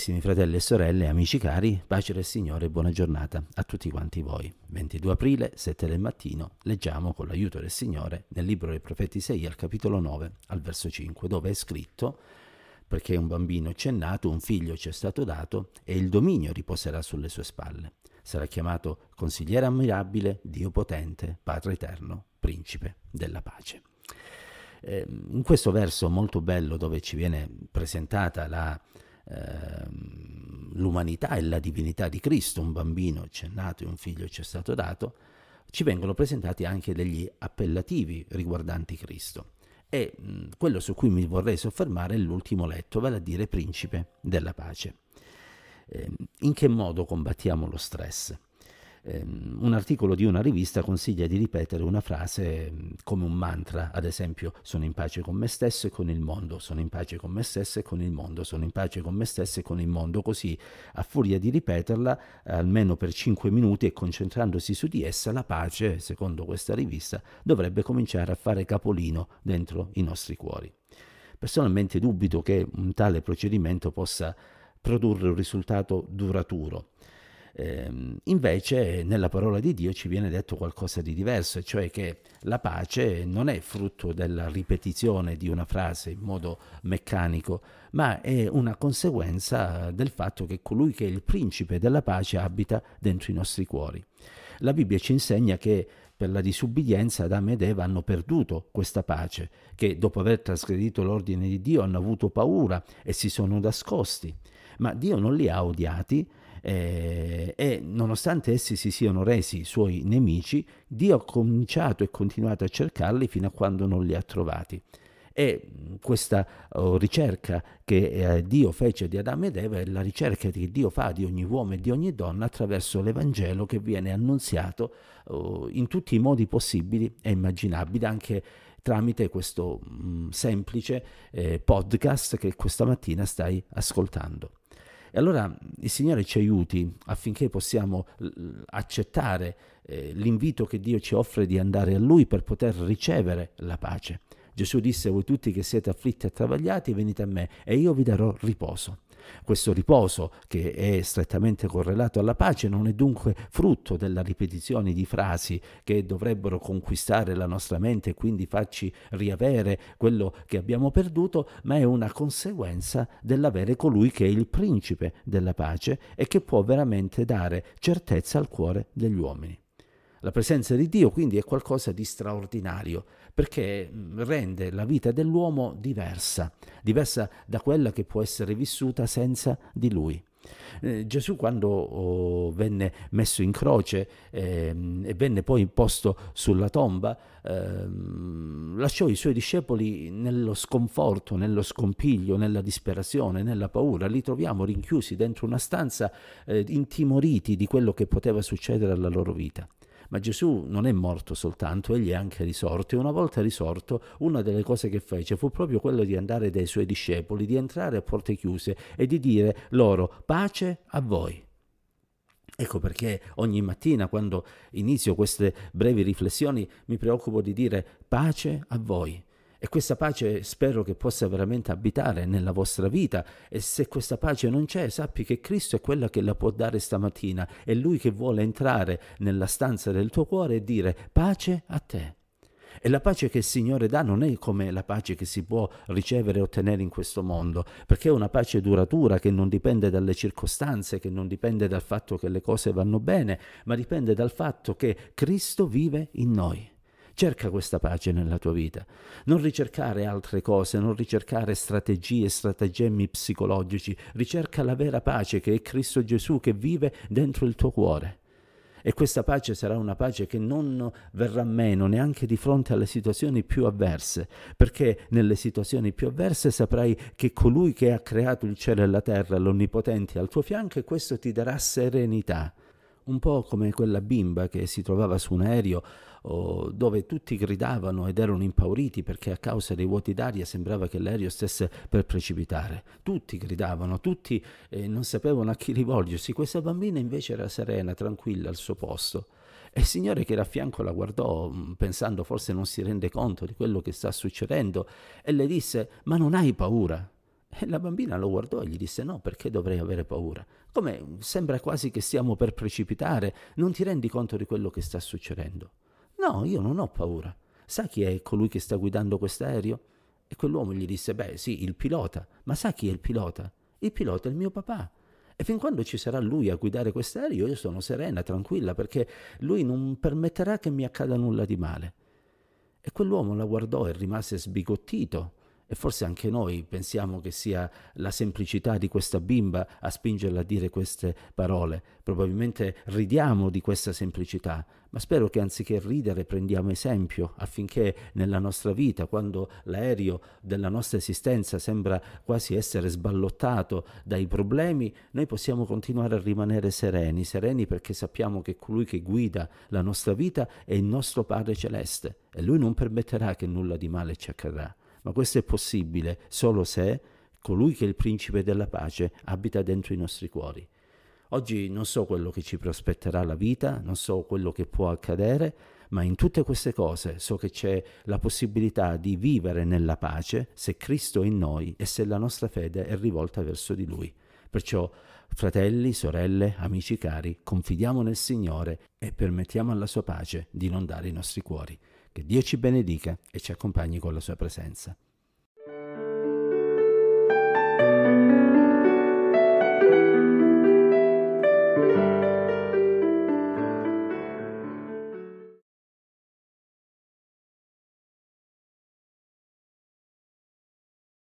Carissimi fratelli e sorelle, amici cari, pace del Signore e buona giornata a tutti quanti voi. 22 aprile, 7 del mattino, leggiamo con l'aiuto del Signore nel libro dei profeti Isaia al capitolo 9, al verso 5, dove è scritto: perché un bambino c'è nato, un figlio ci è stato dato e il dominio riposerà sulle sue spalle. Sarà chiamato Consigliere ammirabile, Dio potente, Padre eterno, Principe della pace. In questo verso molto bello dove ci viene presentata l'umanità e la divinità di Cristo, un bambino c'è nato e un figlio c'è stato dato, ci vengono presentati anche degli appellativi riguardanti Cristo. E quello su cui mi vorrei soffermare è l'ultimo letto, vale a dire Principe della pace. In che modo combattiamo lo stress? Un articolo di una rivista consiglia di ripetere una frase come un mantra, ad esempio: sono in pace con me stesso e con il mondo, sono in pace con me stesso e con il mondo, sono in pace con me stesso e con il mondo. Così, a furia di ripeterla almeno per 5 minuti e concentrandosi su di essa, la pace, secondo questa rivista, dovrebbe cominciare a fare capolino dentro i nostri cuori. Personalmente dubito che un tale procedimento possa produrre un risultato duraturo. Invece nella parola di Dio ci viene detto qualcosa di diverso, cioè che la pace non è frutto della ripetizione di una frase in modo meccanico, ma è una conseguenza del fatto che colui che è il principe della pace abita dentro i nostri cuori. La Bibbia ci insegna che per la disubbidienza Adamo ed Eva hanno perduto questa pace, che dopo aver trasgredito l'ordine di Dio hanno avuto paura e si sono nascosti, ma Dio non li ha odiati e nonostante essi si siano resi suoi nemici, Dio ha cominciato e continuato a cercarli fino a quando non li ha trovati. E questa ricerca che Dio fece di Adamo ed Eva è la ricerca che Dio fa di ogni uomo e di ogni donna attraverso l'Evangelo, che viene annunziato in tutti i modi possibili e immaginabili, anche tramite questo semplice podcast che questa mattina stai ascoltando. E allora il Signore ci aiuti affinché possiamo accettare l'invito che Dio ci offre di andare a Lui per poter ricevere la pace. Gesù disse: voi tutti che siete afflitti e travagliati venite a me e io vi darò riposo. Questo riposo, che è strettamente correlato alla pace, non è dunque frutto della ripetizione di frasi che dovrebbero conquistare la nostra mente e quindi farci riavere quello che abbiamo perduto, ma è una conseguenza dell'avere colui che è il principe della pace e che può veramente dare certezza al cuore degli uomini. La presenza di Dio quindi è qualcosa di straordinario, perché rende la vita dell'uomo diversa da quella che può essere vissuta senza di Lui. Gesù, quando venne messo in croce e venne poi posto sulla tomba, lasciò i suoi discepoli nello sconforto, nello scompiglio, nella disperazione, nella paura. Li troviamo rinchiusi dentro una stanza, intimoriti di quello che poteva succedere alla loro vita. Ma Gesù non è morto soltanto, egli è anche risorto, e una volta risorto una delle cose che fece fu proprio quello di andare dai suoi discepoli, di entrare a porte chiuse e di dire loro: pace a voi. Ecco perché ogni mattina, quando inizio queste brevi riflessioni, mi preoccupo di dire pace a voi. E questa pace spero che possa veramente abitare nella vostra vita, e se questa pace non c'è, sappi che Cristo è quella che la può dare stamattina, è Lui che vuole entrare nella stanza del tuo cuore e dire pace a te. E la pace che il Signore dà non è come la pace che si può ricevere e ottenere in questo mondo, perché è una pace duratura che non dipende dalle circostanze, che non dipende dal fatto che le cose vanno bene, ma dipende dal fatto che Cristo vive in noi. Cerca questa pace nella tua vita, non ricercare altre cose, non ricercare strategie, stratagemmi psicologici, ricerca la vera pace che è Cristo Gesù, che vive dentro il tuo cuore. E questa pace sarà una pace che non verrà meno neanche di fronte alle situazioni più avverse, perché nelle situazioni più avverse saprai che colui che ha creato il cielo e la terra, l'Onnipotente, è al tuo fianco, e questo ti darà serenità. Un po' come quella bimba che si trovava su un aereo dove tutti gridavano ed erano impauriti perché a causa dei vuoti d'aria sembrava che l'aereo stesse per precipitare. Tutti gridavano, tutti non sapevano a chi rivolgersi. Questa bambina invece era serena, tranquilla al suo posto. E il Signore che era a fianco la guardò pensando forse non si rende conto di quello che sta succedendo e le disse: ma non hai paura? E la bambina lo guardò e gli disse: no, perché dovrei avere paura? Come, sembra quasi che stiamo per precipitare, non ti rendi conto di quello che sta succedendo? No, io non ho paura. Sa chi è colui che sta guidando quest'aereo? E quell'uomo gli disse: beh sì, il pilota. Ma sa chi è il pilota? Il pilota è il mio papà. E fin quando ci sarà lui a guidare quest'aereo io sono serena, tranquilla, perché lui non permetterà che mi accada nulla di male. E quell'uomo la guardò e rimase sbigottito. E forse anche noi pensiamo che sia la semplicità di questa bimba a spingerla a dire queste parole. Probabilmente ridiamo di questa semplicità, ma spero che anziché ridere prendiamo esempio, affinché nella nostra vita, quando l'aereo della nostra esistenza sembra quasi essere sballottato dai problemi, noi possiamo continuare a rimanere sereni, sereni perché sappiamo che colui che guida la nostra vita è il nostro Padre Celeste e Lui non permetterà che nulla di male ci accadrà. Ma questo è possibile solo se colui che è il principe della pace abita dentro i nostri cuori. Oggi non so quello che ci prospetterà la vita, non so quello che può accadere, ma in tutte queste cose so che c'è la possibilità di vivere nella pace se Cristo è in noi e se la nostra fede è rivolta verso di Lui. Perciò, fratelli, sorelle, amici cari, confidiamo nel Signore e permettiamo alla Sua pace di inondare i nostri cuori. Che Dio ci benedica e ci accompagni con la sua presenza.